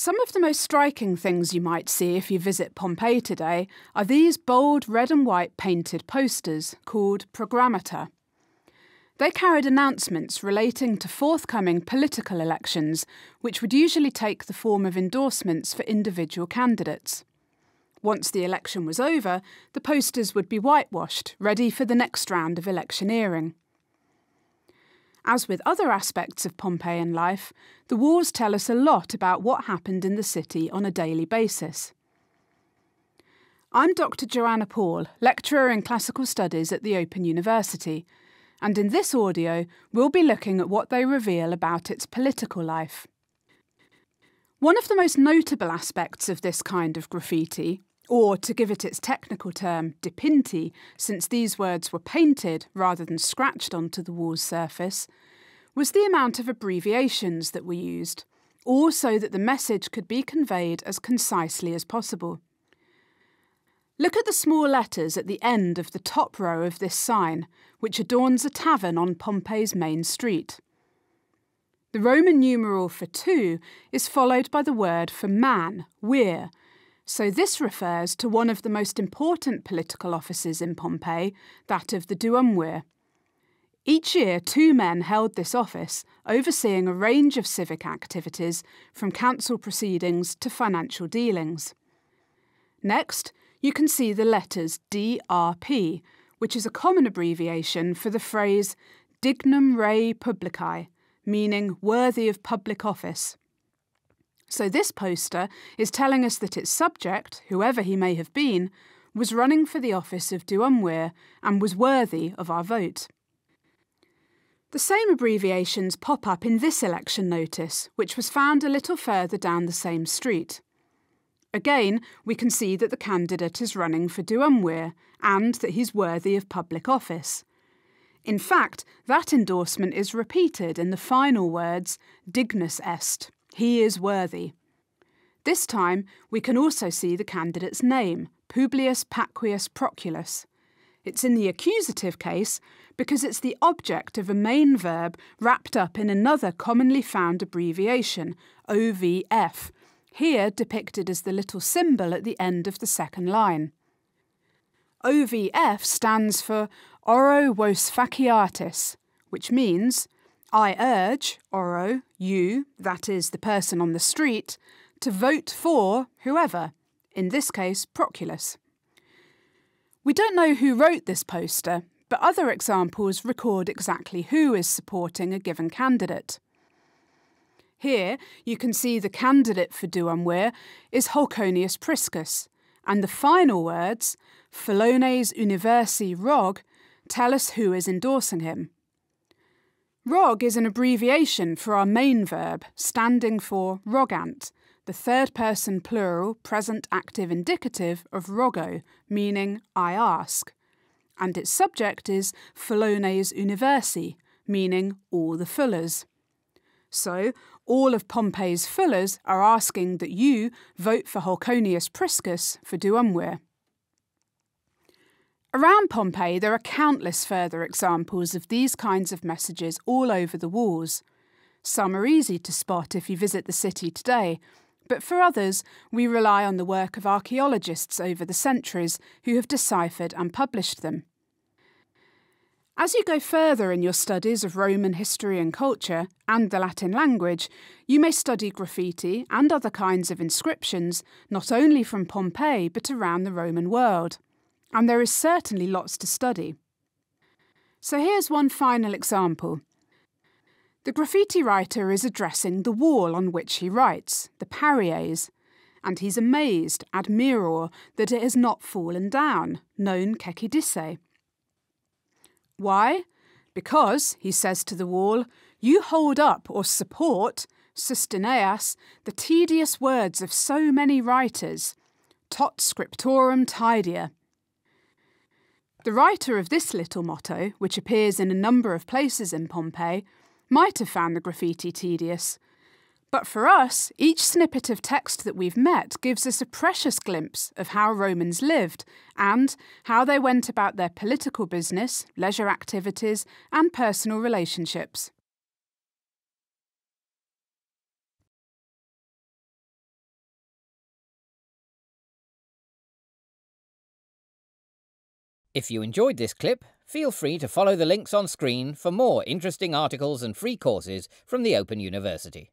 Some of the most striking things you might see if you visit Pompeii today are these bold red and white painted posters called programmata. They carried announcements relating to forthcoming political elections, which would usually take the form of endorsements for individual candidates. Once the election was over, the posters would be whitewashed, ready for the next round of electioneering. As with other aspects of Pompeian life, the walls tell us a lot about what happened in the city on a daily basis. I'm Dr. Joanna Paul, lecturer in classical studies at the Open University, and in this audio we'll be looking at what they reveal about its political life. One of the most notable aspects of this kind of graffiti, or to give it its technical term, dipinti, since these words were painted rather than scratched onto the wall's surface, was the amount of abbreviations that were used, all so that the message could be conveyed as concisely as possible. Look at the small letters at the end of the top row of this sign, which adorns a tavern on Pompeii's main street. The Roman numeral for 2 is followed by the word for man, vir, so this refers to one of the most important political offices in Pompeii, that of the Duumvir. Each year, 2 men held this office, overseeing a range of civic activities, from council proceedings to financial dealings. Next, you can see the letters DRP, which is a common abbreviation for the phrase "dignum rei publicae," meaning worthy of public office. So this poster is telling us that its subject, whoever he may have been, was running for the office of Duumvir and was worthy of our vote. The same abbreviations pop up in this election notice, which was found a little further down the same street. Again, we can see that the candidate is running for Duumvir and that he's worthy of public office. In fact, that endorsement is repeated in the final words, "Dignus est." He is worthy. This time, we can also see the candidate's name, Publius Paquius Proculus. It's in the accusative case because it's the object of a main verb wrapped up in another commonly found abbreviation, OVF, here depicted as the little symbol at the end of the second line. OVF stands for Oro Vos Faciatis, which means, "I urge, Oro, you, that is, the person on the street, to vote for whoever," in this case, Proculus. We don't know who wrote this poster, but other examples record exactly who is supporting a given candidate. Here, you can see the candidate for Duumvir is Holconius Priscus, and the final words, "Felones Universi Rog," tell us who is endorsing him. Rog is an abbreviation for our main verb, standing for rogant, the third-person plural present active indicative of rogo, meaning "I ask," and its subject is Felones Universi, meaning all the fullers. So, all of Pompeii's fullers are asking that you vote for Holconius Priscus for Duumvir. Around Pompeii, there are countless further examples of these kinds of messages all over the walls. Some are easy to spot if you visit the city today, but for others, we rely on the work of archaeologists over the centuries who have deciphered and published them. As you go further in your studies of Roman history and culture, and the Latin language, you may study graffiti and other kinds of inscriptions, not only from Pompeii but around the Roman world. And there is certainly lots to study. So here's one final example. The graffiti writer is addressing the wall on which he writes, the paries, and he's amazed, admiror, that it has not fallen down, non cecidisse. Why? Because, he says to the wall, you hold up or support, sustineas, the tedious words of so many writers, tot scriptorum tidia. The writer of this little motto, which appears in a number of places in Pompeii, might have found the graffiti tedious. But for us, each snippet of text that we've met gives us a precious glimpse of how Romans lived and how they went about their political business, leisure activities, and personal relationships. If you enjoyed this clip, feel free to follow the links on screen for more interesting articles and free courses from the Open University.